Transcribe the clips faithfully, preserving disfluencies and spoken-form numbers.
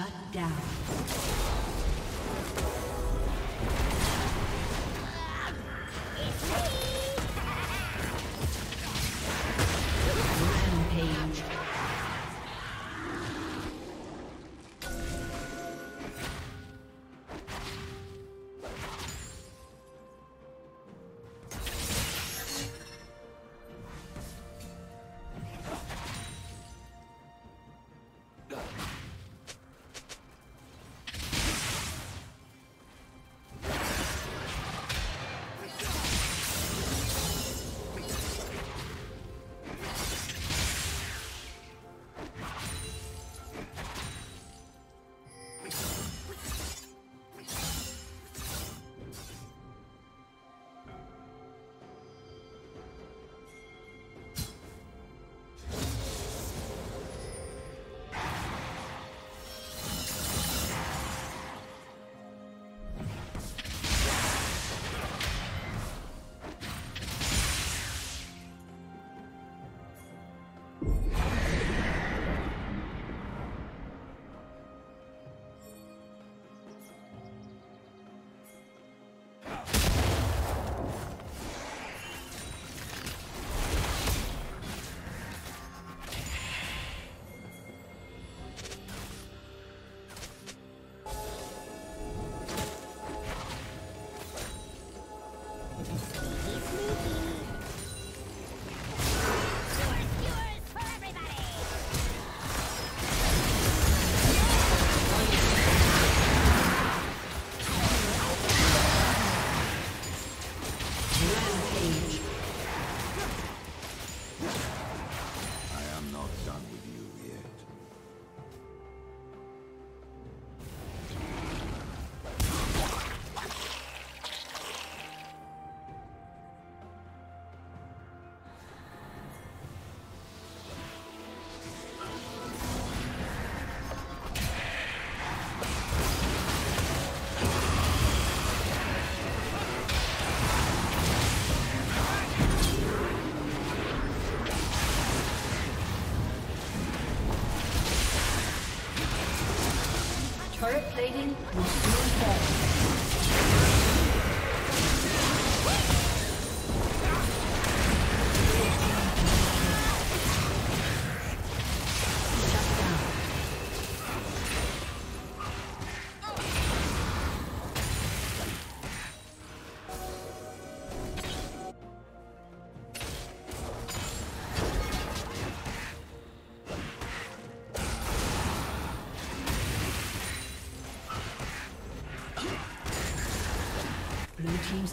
Shut down. Rampage. Turret plating will soon fall. Team's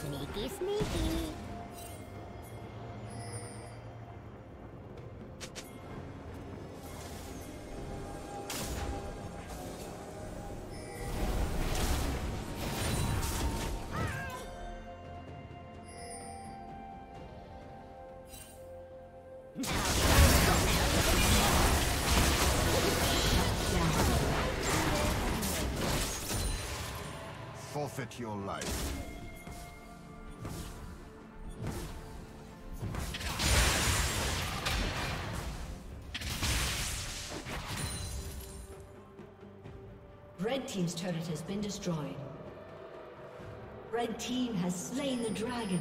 Sneaky, sneaky. Forfeit your life. Red team's turret has been destroyed. Red team has slain the dragon.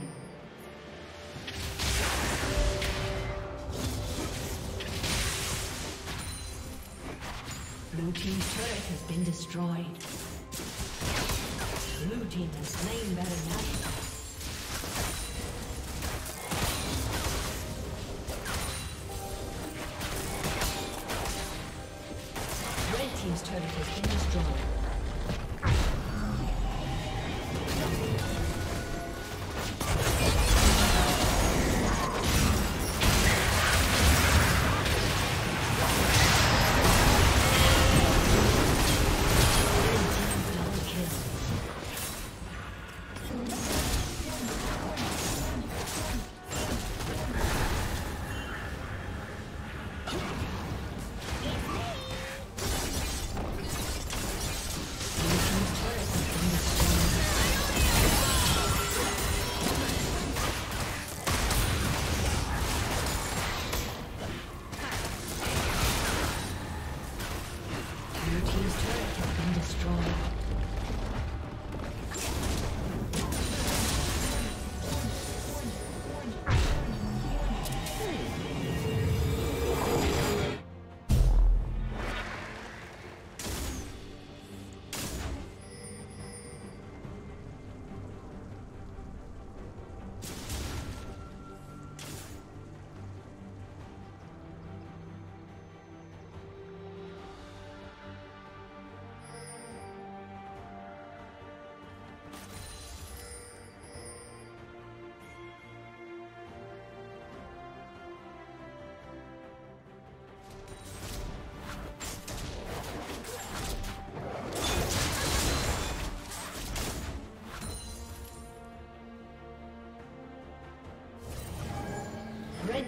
Blue team's turret has been destroyed. Blue team has slain Baron Nashor. Team's turret has been destroyed. Red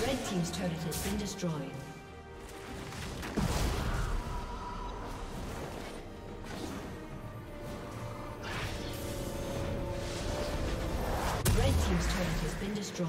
Red team's turret has been destroyed.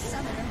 summoner